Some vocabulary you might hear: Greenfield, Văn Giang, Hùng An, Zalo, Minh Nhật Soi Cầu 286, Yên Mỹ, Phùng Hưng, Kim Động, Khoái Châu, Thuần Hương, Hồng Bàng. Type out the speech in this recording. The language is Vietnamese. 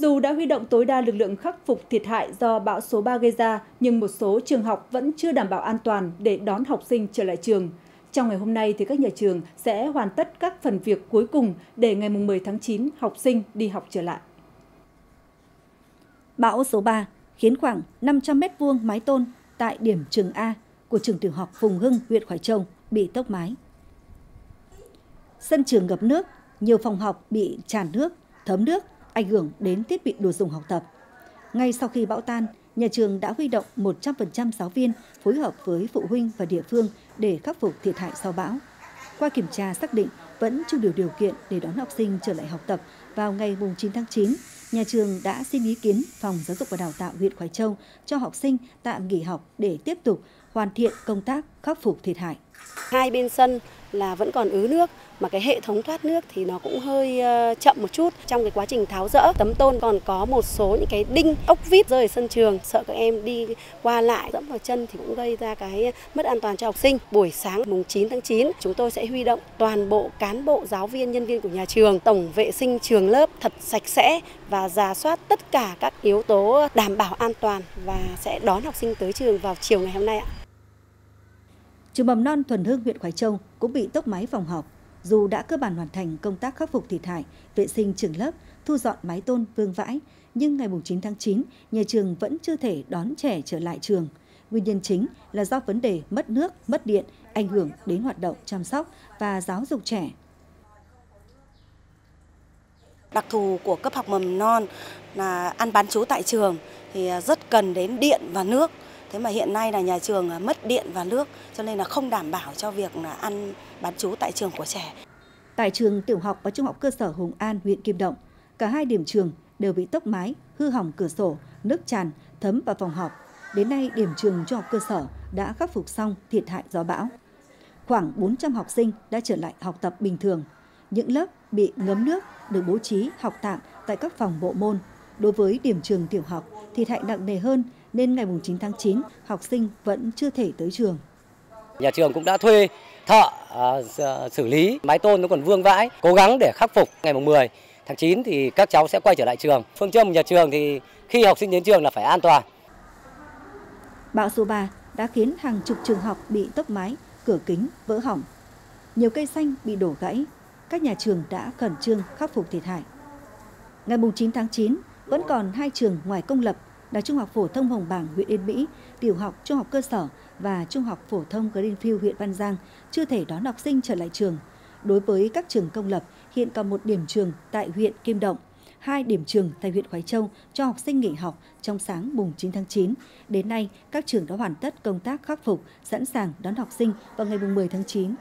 Dù đã huy động tối đa lực lượng khắc phục thiệt hại do bão số 3 gây ra, nhưng một số trường học vẫn chưa đảm bảo an toàn để đón học sinh trở lại trường. Trong ngày hôm nay, thì các nhà trường sẽ hoàn tất các phần việc cuối cùng để ngày 10 tháng 9 học sinh đi học trở lại. Bão số 3 khiến khoảng 500 m2 mái tôn tại điểm trường A của trường tiểu học Phùng Hưng, huyện Khoái Châu bị tốc mái. Sân trường ngập nước, nhiều phòng học bị tràn nước, thấm nước, ảnh hưởng đến thiết bị đồ dùng học tập. Ngay sau khi bão tan, nhà trường đã huy động 100% giáo viên phối hợp với phụ huynh và địa phương để khắc phục thiệt hại sau bão. Qua kiểm tra xác định vẫn chưa đủ điều kiện để đón học sinh trở lại học tập vào ngày 9 tháng 9, nhà trường đã xin ý kiến Phòng Giáo dục và Đào tạo huyện Khoái Châu cho học sinh tạm nghỉ học để tiếp tục hoàn thiện công tác khắc phục thiệt hại. Hai bên sân là vẫn còn ứ nước, mà cái hệ thống thoát nước thì nó cũng hơi chậm một chút. Trong cái quá trình tháo dỡ tấm tôn còn có một số những cái đinh ốc vít rơi ở sân trường, sợ các em đi qua lại dẫm vào chân thì cũng gây ra cái mất an toàn cho học sinh. Buổi sáng mùng 9 tháng 9 chúng tôi sẽ huy động toàn bộ cán bộ giáo viên nhân viên của nhà trường tổng vệ sinh trường lớp thật sạch sẽ và rà soát tất cả các yếu tố đảm bảo an toàn và sẽ đón học sinh tới trường vào chiều ngày hôm nay ạ. Trường mầm non Thuần Hương, huyện Khoái Châu cũng bị tốc mái phòng học. Dù đã cơ bản hoàn thành công tác khắc phục thiệt hại, vệ sinh trường lớp, thu dọn mái tôn vương vãi, nhưng ngày 9 tháng 9, nhà trường vẫn chưa thể đón trẻ trở lại trường. Nguyên nhân chính là do vấn đề mất nước, mất điện, ảnh hưởng đến hoạt động chăm sóc và giáo dục trẻ. Đặc thù của cấp học mầm non là ăn bán trú tại trường thì rất cần đến điện và nước. Thế mà hiện nay là nhà trường mất điện và nước cho nên là không đảm bảo cho việc là ăn bán trú tại trường của trẻ. Tại trường tiểu học và trung học cơ sở Hùng An, huyện Kim Động, cả hai điểm trường đều bị tốc mái, hư hỏng cửa sổ, nước tràn, thấm vào phòng học. Đến nay điểm trường trung học cơ sở đã khắc phục xong thiệt hại do bão. Khoảng 400 học sinh đã trở lại học tập bình thường. Những lớp bị ngấm nước được bố trí học tạm tại các phòng bộ môn. Đối với điểm trường tiểu học, thiệt hại nặng nề hơn nên ngày 9 tháng 9, học sinh vẫn chưa thể tới trường. Nhà trường cũng đã thuê thợ xử lý, mái tôn nó còn vương vãi, cố gắng để khắc phục. Ngày 10 tháng 9 thì các cháu sẽ quay trở lại trường. Phương châm nhà trường thì khi học sinh đến trường là phải an toàn. Bão số 3 đã khiến hàng chục trường học bị tốc mái, cửa kính vỡ hỏng. Nhiều cây xanh bị đổ gãy, các nhà trường đã khẩn trương khắc phục thiệt hại. Ngày 9 tháng 9, vẫn còn hai trường ngoài công lập là Trung học phổ thông Hồng Bàng, huyện Yên Mỹ, tiểu học, trung học cơ sở và Trung học phổ thông Greenfield, huyện Văn Giang chưa thể đón học sinh trở lại trường. Đối với các trường công lập, hiện còn một điểm trường tại huyện Kim Động, hai điểm trường tại huyện Khoái Châu cho học sinh nghỉ học trong sáng mùng 9 tháng 9. Đến nay, các trường đã hoàn tất công tác khắc phục, sẵn sàng đón học sinh vào ngày 10 tháng 9.